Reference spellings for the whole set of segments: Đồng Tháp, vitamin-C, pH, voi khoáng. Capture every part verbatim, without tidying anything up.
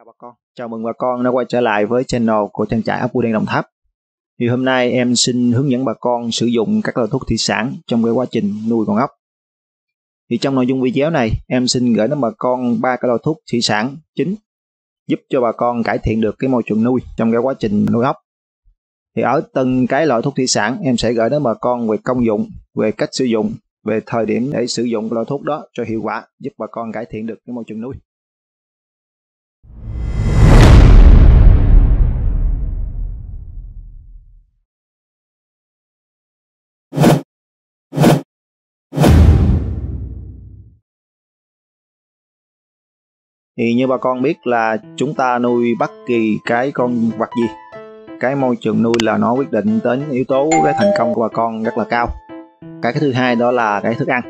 Chào bà con, chào mừng bà con đã quay trở lại với channel của trang trại ốc bươu đen Đồng Tháp. Thì hôm nay em xin hướng dẫn bà con sử dụng các loại thuốc thủy sản trong cái quá trình nuôi con ốc. Thì trong nội dung video này em xin gửi đến bà con ba cái loại thuốc thủy sản chính giúp cho bà con cải thiện được cái môi trường nuôi trong cái quá trình nuôi ốc. Thì ở từng cái loại thuốc thủy sản em sẽ gửi đến bà con về công dụng, về cách sử dụng, về thời điểm để sử dụng loại thuốc đó cho hiệu quả, giúp bà con cải thiện được cái môi trường nuôi. Thì như bà con biết là chúng ta nuôi bất kỳ cái con vật gì, cái môi trường nuôi là nó quyết định đến yếu tố cái thành công của bà con rất là cao. Cái thứ hai đó là cái thức ăn.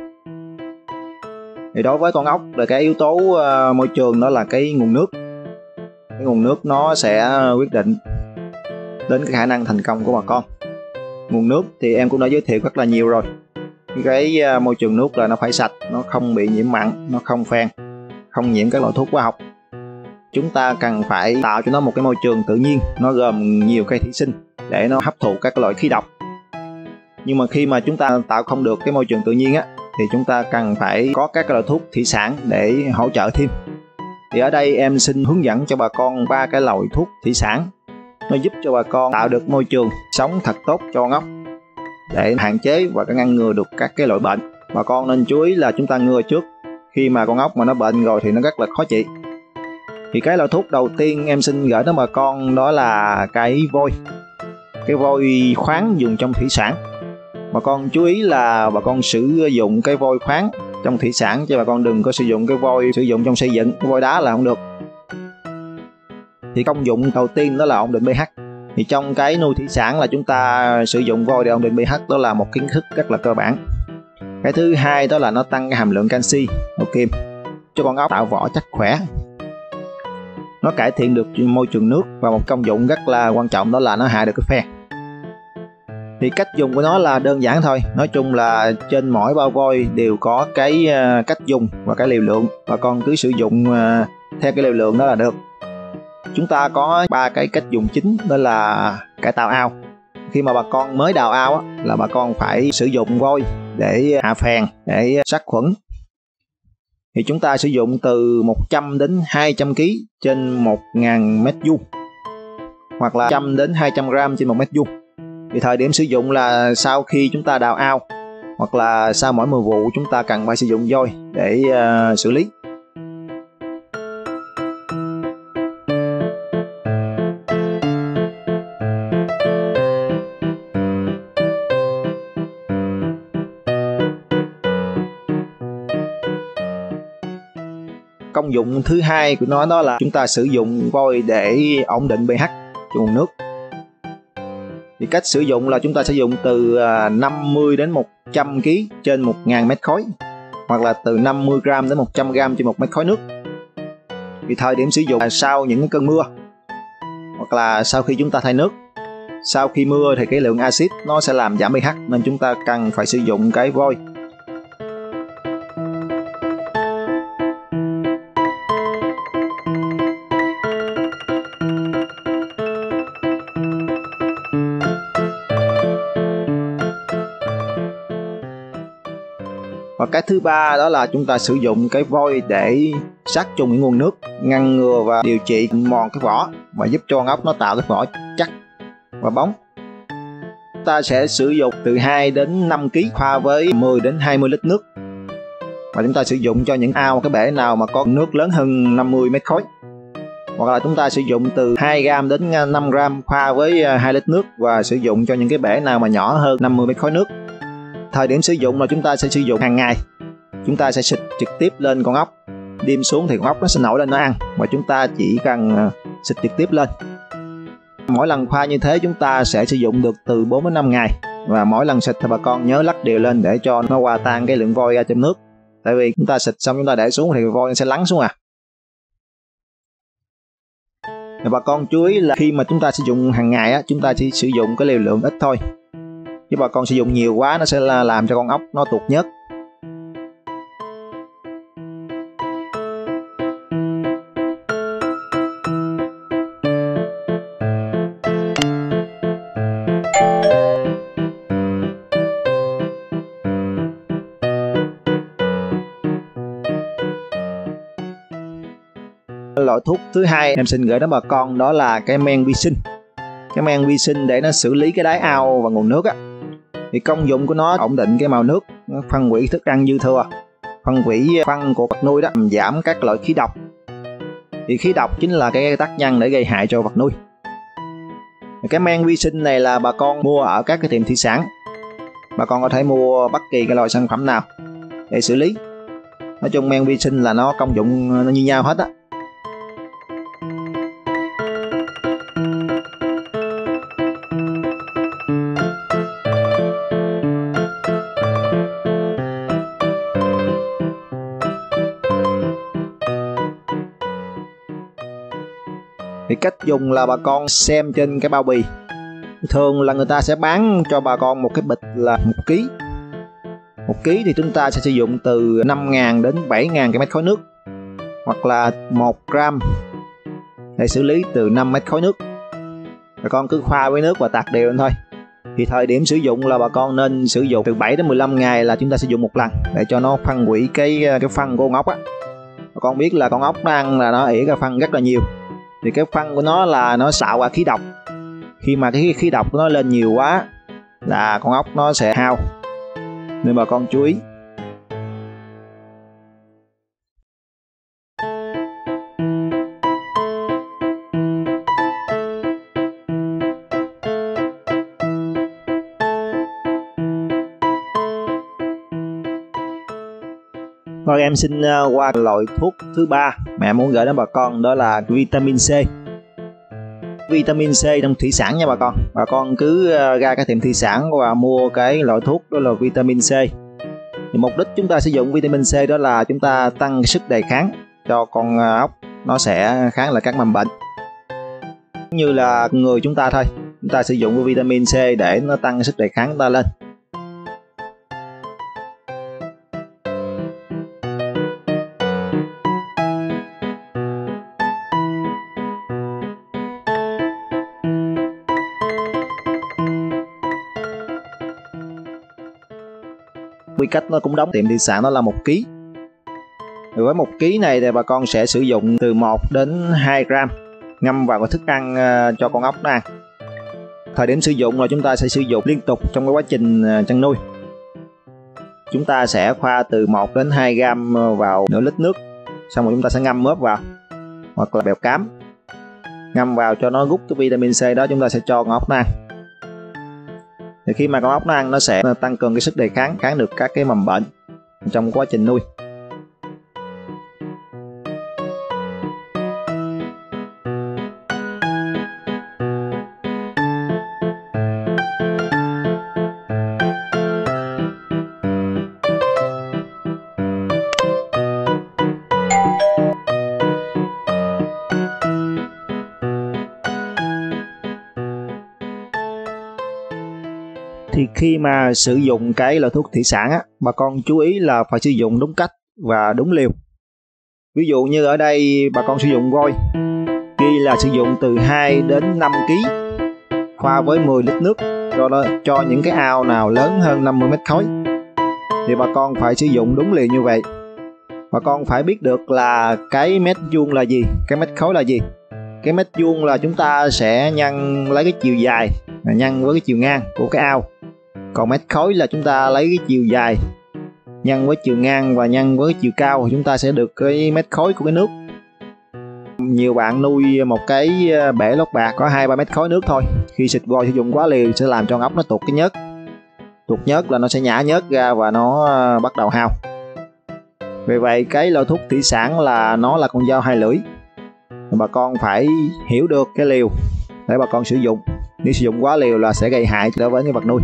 Thì đối với con ốc là cái yếu tố uh, môi trường đó là cái nguồn nước. Cái nguồn nước nó sẽ quyết định đến cái khả năng thành công của bà con. Nguồn nước thì em cũng đã giới thiệu rất là nhiều rồi. Cái uh, môi trường nước là nó phải sạch, nó không bị nhiễm mặn, nó không phèn, không nhiễm các loại thuốc hóa học. Chúng ta cần phải tạo cho nó một cái môi trường tự nhiên, nó gồm nhiều cây thủy sinh để nó hấp thụ các loại khí độc. Nhưng mà khi mà chúng ta tạo không được cái môi trường tự nhiên á, thì chúng ta cần phải có các loại thuốc thủy sản để hỗ trợ thêm. Thì ở đây em xin hướng dẫn cho bà con ba cái loại thuốc thủy sản, nó giúp cho bà con tạo được môi trường sống thật tốt cho con ốc, để hạn chế và ngăn ngừa được các cái loại bệnh. Bà con nên chú ý là chúng ta ngừa trước. Khi mà con ốc mà nó bệnh rồi thì nó rất là khó trị. Thì cái loại thuốc đầu tiên em xin gửi đến bà con đó là cái vôi. Cái vôi khoáng dùng trong thủy sản. Bà con chú ý là bà con sử dụng cái vôi khoáng trong thủy sản, chứ bà con đừng có sử dụng cái vôi sử dụng trong xây dựng, cái vôi đá là không được. Thì công dụng đầu tiên đó là ổn định pH. Thì trong cái nuôi thủy sản là chúng ta sử dụng vôi để ổn định pH, đó là một kiến thức rất là cơ bản. Cái thứ hai đó là nó tăng cái hàm lượng canxi, hạt kim cho con ốc, tạo vỏ chắc khỏe. Nó cải thiện được môi trường nước và một công dụng rất là quan trọng đó là nó hạ được cái phen. Thì cách dùng của nó là đơn giản thôi. Nói chung là trên mỗi bao vôi đều có cái cách dùng và cái liều lượng. Bà con cứ sử dụng theo cái liều lượng đó là được. Chúng ta có ba cái cách dùng chính, đó là cải tạo ao. Khi mà bà con mới đào ao á, là bà con phải sử dụng vôi để hạ phèn, để sát khuẩn. Thì chúng ta sử dụng từ một trăm đến hai trăm ki lô gam trên một nghìn mét vuông, hoặc là một trăm đến hai trăm gam trên một mét vuông. Thì thời điểm sử dụng là sau khi chúng ta đào ao, hoặc là sau mỗi mùa vụ chúng ta cần phải sử dụng vôi để uh, xử lý. Công dụng thứ hai của nó đó là chúng ta sử dụng vôi để ổn định pH cho nguồn nước. Thì cách sử dụng là chúng ta sử dụng từ năm mươi đến một trăm ki lô gam trên một nghìn mét khối, hoặc là từ năm mươi gam đến một trăm gam trên một mét khối nước. Thì thời điểm sử dụng là sau những cơn mưa, hoặc là sau khi chúng ta thay nước. Sau khi mưa thì cái lượng axit nó sẽ làm giảm pH, nên chúng ta cần phải sử dụng cái vôi. Và cái thứ ba đó là chúng ta sử dụng cái vôi để sát trùng những nguồn nước, ngăn ngừa và điều trị mòn cái vỏ, và giúp cho con ốc nó tạo cái vỏ chắc và bóng. Chúng ta sẽ sử dụng từ hai đến năm ki lô gam pha với mười đến hai mươi lít nước. Và chúng ta sử dụng cho những ao, cái bể nào mà có nước lớn hơn năm mươi mét khối. Hoặc là chúng ta sử dụng từ hai gam đến năm gam pha với hai lít nước, và sử dụng cho những cái bể nào mà nhỏ hơn năm mươi mét khối nước. Thời điểm sử dụng là chúng ta sẽ sử dụng hàng ngày. Chúng ta sẽ xịt trực tiếp lên con ốc. Đêm xuống thì con ốc nó sẽ nổi lên nó ăn, và chúng ta chỉ cần xịt trực tiếp lên. Mỗi lần pha như thế chúng ta sẽ sử dụng được từ bốn đến năm ngày. Và mỗi lần xịt thì bà con nhớ lắc đều lên để cho nó hòa tan cái lượng vôi ra trong nước. Tại vì chúng ta xịt xong chúng ta để xuống thì vôi sẽ lắng xuống à. Và bà con chú ý là khi mà chúng ta sử dụng hàng ngày á, chúng ta chỉ sử dụng cái liều lượng ít thôi. Chứ bà con sử dụng nhiều quá nó sẽ là làm cho con ốc nó tuột nhớt. Loại thuốc thứ hai em xin gửi đến bà con đó là cái men vi sinh. Cái men vi sinh để nó xử lý cái đáy ao và nguồn nước á, thì công dụng của nó ổn định cái màu nước, phân hủy thức ăn dư thừa, phân hủy phân của vật nuôi đó, giảm các loại khí độc. Thì khí độc chính là cái tác nhân để gây hại cho vật nuôi. Cái men vi sinh này là bà con mua ở các cái tiệm thủy sản, bà con có thể mua bất kỳ cái loại sản phẩm nào để xử lý. Nói chung men vi sinh là nó công dụng nó như nhau hết á. Thì cách dùng là bà con xem trên cái bao bì, thường là người ta sẽ bán cho bà con một cái bịch là một ký. Một ký thì chúng ta sẽ sử dụng từ năm nghìn đến bảy nghìn cái mét khối nước, hoặc là một gram để xử lý từ năm mét khối nước. Bà con cứ pha với nước và tạt đều lên thôi. Thì thời điểm sử dụng là bà con nên sử dụng từ bảy đến mười lăm ngày là chúng ta sử dụng một lần, để cho nó phân hủy cái cái phân của con ốc á. Bà con biết là con ốc nó ăn là nó ỉ ra phân rất là nhiều, thì cái phân của nó là nó xạo ra khí độc. Khi mà cái khí độc của nó lên nhiều quá là con ốc nó sẽ hao, nên bà con chú ý. Rồi em xin qua loại thuốc thứ ba mà em muốn gửi đến bà con, đó là vitamin C. Vitamin C trong thủy sản nha bà con. Bà con cứ ra cái tiệm thủy sản và mua cái loại thuốc đó là vitamin C. Thì mục đích chúng ta sử dụng vitamin C đó là chúng ta tăng sức đề kháng cho con ốc, nó sẽ kháng lại các mầm bệnh. Như là người chúng ta thôi, chúng ta sử dụng vitamin C để nó tăng sức đề kháng chúng ta lên. Quy cách nó cũng đóng tiệm thủy sản đó là một ký. Với một ký này thì bà con sẽ sử dụng từ một đến hai gram ngâm vào cái thức ăn cho con ốc nó ăn. Thời điểm sử dụng là chúng ta sẽ sử dụng liên tục trong cái quá trình chăn nuôi. Chúng ta sẽ pha từ một đến hai gram vào nửa lít nước, xong rồi chúng ta sẽ ngâm mớp vào hoặc là bèo cám, ngâm vào cho nó rút cái vitamin C đó, chúng ta sẽ cho con ốc nó ăn. Thì khi mà con ốc nó ăn nó sẽ tăng cường cái sức đề kháng, kháng được các cái mầm bệnh trong quá trình nuôi. Thì khi mà sử dụng cái loại thuốc thủy sản á, bà con chú ý là phải sử dụng đúng cách và đúng liều. Ví dụ như ở đây bà con sử dụng vôi, ghi là sử dụng từ hai đến năm ký, pha với mười lít nước cho, nó, cho những cái ao nào lớn hơn năm mươi mét khối. Thì bà con phải sử dụng đúng liều như vậy. Bà con phải biết được là cái mét vuông là gì, cái mét khối là gì. Cái mét vuông là chúng ta sẽ nhân lấy cái chiều dài nhân với cái chiều ngang của cái ao. Còn mét khối là chúng ta lấy cái chiều dài nhân với chiều ngang và nhân với chiều cao, chúng ta sẽ được cái mét khối của cái nước. Nhiều bạn nuôi một cái bể lót bạc có hai ba mét khối nước thôi, khi xịt vôi sử dụng quá liều sẽ làm cho con ốc nó tuột cái nhớt. Tuột nhớt là nó sẽ nhả nhớt ra và nó bắt đầu hao. Vì vậy cái loại thuốc thủy sản là nó là con dao hai lưỡi. Bà con phải hiểu được cái liều để bà con sử dụng. Nếu sử dụng quá liều là sẽ gây hại đối với cái vật nuôi.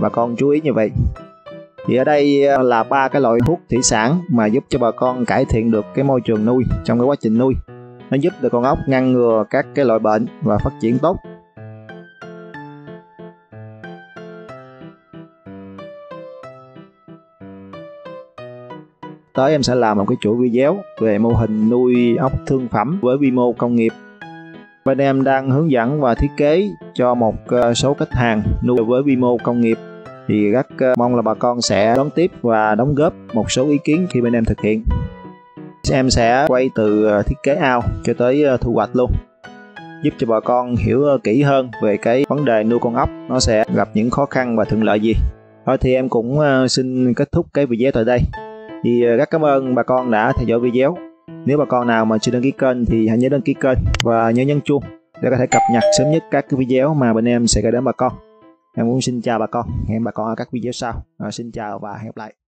Bà con chú ý như vậy. Thì ở đây là ba cái loại thuốc thủy sản mà giúp cho bà con cải thiện được cái môi trường nuôi trong cái quá trình nuôi. Nó giúp được con ốc ngăn ngừa các cái loại bệnh và phát triển tốt. tới em sẽ làm một cái chuỗi video về mô hình nuôi ốc thương phẩm với quy mô công nghiệp. Bên em đang hướng dẫn và thiết kế cho một số khách hàng nuôi với quy mô công nghiệp, thì rất mong là bà con sẽ đón tiếp và đóng góp một số ý kiến khi bên em thực hiện. Em sẽ quay từ thiết kế ao cho tới thu hoạch luôn, giúp cho bà con hiểu kỹ hơn về cái vấn đề nuôi con ốc nó sẽ gặp những khó khăn và thuận lợi gì. Thôi thì em cũng xin kết thúc cái video tại đây. Thì rất cảm ơn bà con đã theo dõi video. Nếu bà con nào mà chưa đăng ký kênh thì hãy nhớ đăng ký kênh và nhớ nhấn chuông để có thể cập nhật sớm nhất các cái video mà bên em sẽ gửi đến bà con. Em cũng xin chào bà con, hẹn bà con ở các video sau. Rồi, xin chào và hẹn gặp lại.